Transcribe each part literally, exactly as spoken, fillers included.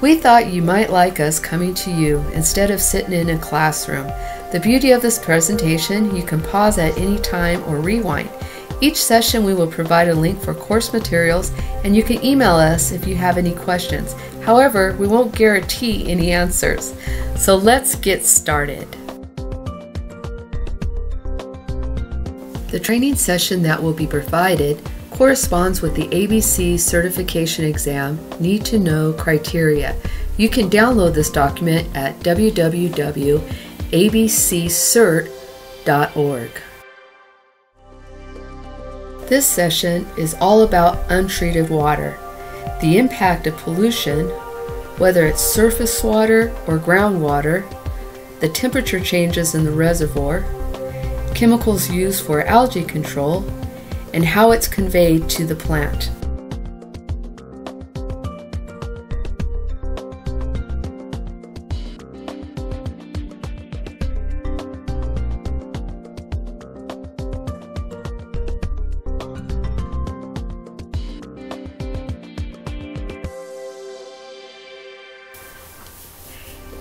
We thought you might like us coming to you instead of sitting in a classroom. The beauty of this presentation, you can pause at any time or rewind. Each session we will provide a link for course materials, and you can email us if you have any questions. However, we won't guarantee any answers. So let's get started. The training session that will be provided corresponds with the A B C certification exam need to know criteria. You can download this document at w w w dot a b c cert dot org. This session is all about untreated water, the impact of pollution, whether it's surface water or groundwater, the temperature changes in the reservoir, chemicals used for algae control, and how it's conveyed to the plant.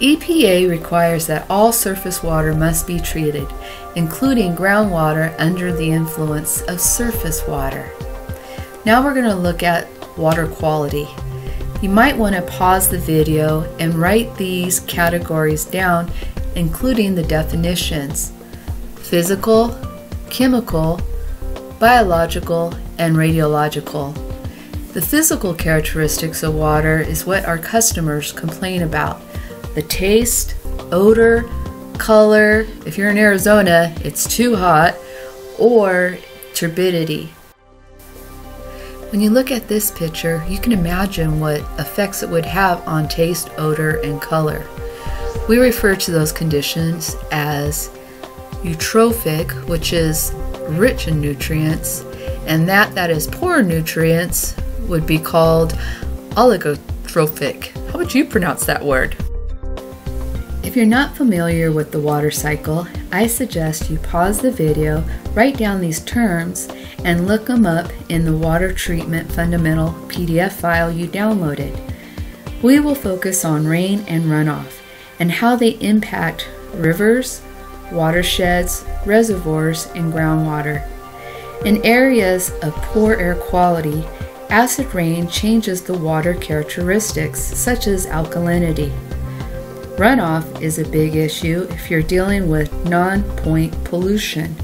E P A requires that all surface water must be treated, including groundwater under the influence of surface water. Now we're going to look at water quality. You might want to pause the video and write these categories down, including the definitions: physical, chemical, biological, and radiological. The physical characteristics of water is what our customers complain about. The taste, odor, color, if you're in Arizona, it's too hot, or turbidity. When you look at this picture, you can imagine what effects it would have on taste, odor, and color. We refer to those conditions as eutrophic, which is rich in nutrients, and that that is poor in nutrients would be called oligotrophic. How would you pronounce that word? If you're not familiar with the water cycle, I suggest you pause the video, write down these terms, and look them up in the Water Treatment Fundamental P D F file you downloaded. We will focus on rain and runoff and how they impact rivers, watersheds, reservoirs, and groundwater. In areas of poor air quality, acid rain changes the water characteristics such as alkalinity. Runoff is a big issue if you're dealing with non-point pollution.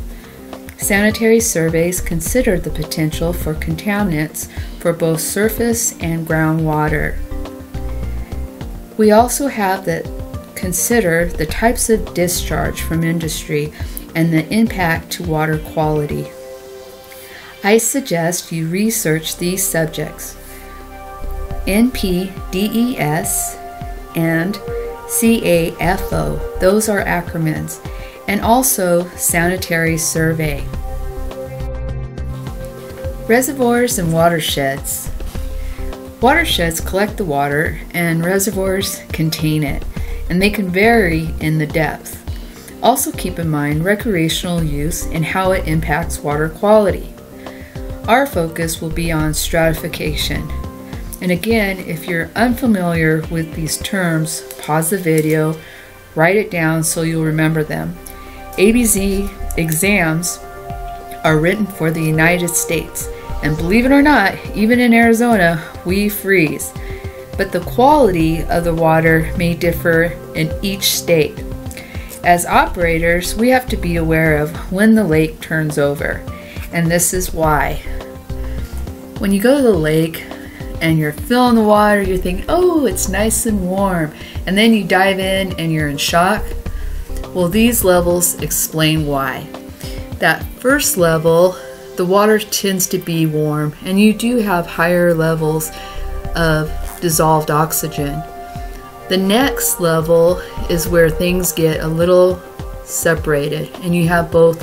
Sanitary surveys considered the potential for contaminants for both surface and groundwater. We also have to consider the types of discharge from industry and the impact to water quality. I suggest you research these subjects: N P D E S and C A F O, those are acronyms, and also sanitary survey. Reservoirs and watersheds. Watersheds collect the water and reservoirs contain it, and they can vary in the depth. Also keep in mind recreational use and how it impacts water quality. Our focus will be on stratification. And again, if you're unfamiliar with these terms, pause the video, write it down so you'll remember them. A B C exams are written for the United States, and believe it or not, even in Arizona, we freeze. But the quality of the water may differ in each state. As operators, we have to be aware of when the lake turns over, and this is why. When you go to the lake, and you're filling the water, you're thinking, oh, it's nice and warm, and then you dive in and you're in shock. Well, these levels explain why. That first level, the water tends to be warm, and you do have higher levels of dissolved oxygen. The next level is where things get a little separated, and you have both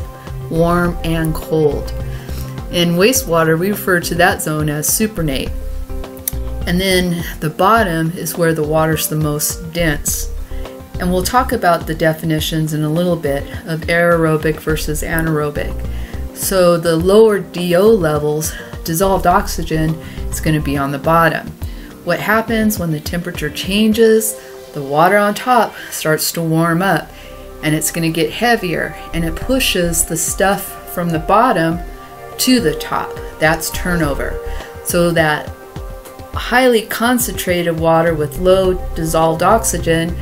warm and cold. In wastewater, we refer to that zone as supernate. And then the bottom is where the water's the most dense. And we'll talk about the definitions in a little bit of aerobic versus anaerobic. So the lower D O levels, dissolved oxygen, is going to be on the bottom. what happens when the temperature changes, the water on top starts to warm up and it's going to get heavier, and it pushes the stuff from the bottom to the top. That's turnover. So that highly concentrated water with low dissolved oxygen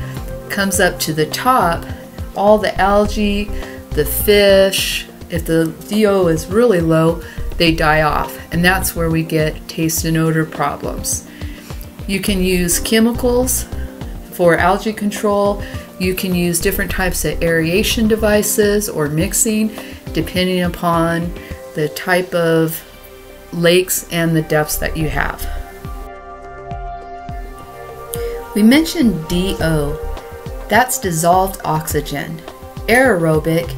comes up to the top. All the algae, the fish, if the D O is really low, they die off, and that's where we get taste and odor problems. You can use chemicals for algae control. You can use different types of aeration devices or mixing, depending upon the type of lakes and the depths that you have. We mentioned D O. That's dissolved oxygen. Aerobic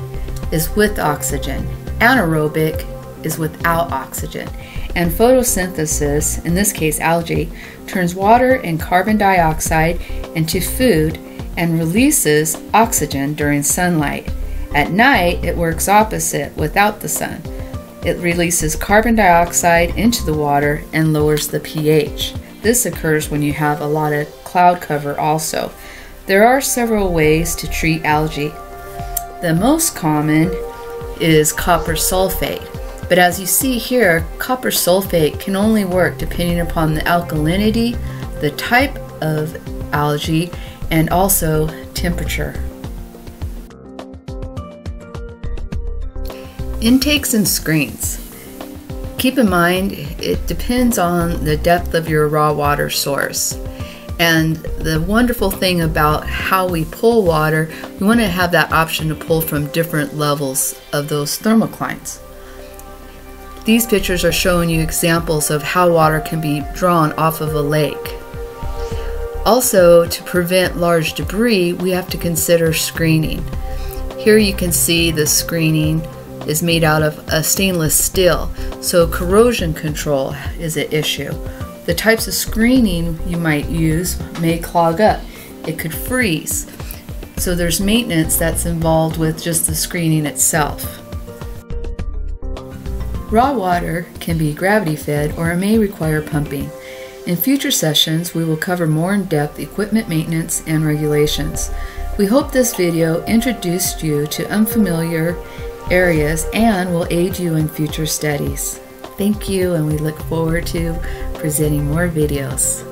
is with oxygen. Anaerobic is without oxygen. And photosynthesis, in this case algae, turns water and carbon dioxide into food and releases oxygen during sunlight. At night, it works opposite without the sun. It releases carbon dioxide into the water and lowers the pH. This occurs when you have a lot of cloud cover also. There are several ways to treat algae. The most common is copper sulfate. But as you see here, copper sulfate can only work depending upon the alkalinity, the type of algae, and also temperature. Intakes and screens. Keep in mind, it depends on the depth of your raw water source. And the wonderful thing about how we pull water, we want to have that option to pull from different levels of those thermoclines. These pictures are showing you examples of how water can be drawn off of a lake. Also, to prevent large debris, we have to consider screening. Here you can see the screening is made out of a stainless steel, so corrosion control is an issue. The types of screening you might use may clog up. It could freeze. So there's maintenance that's involved with just the screening itself. Raw water can be gravity fed, or it may require pumping. In future sessions, we will cover more in-depth equipment maintenance and regulations. We hope this video introduced you to unfamiliar areas and will aid you in future studies. Thank you, and we look forward to presenting more videos.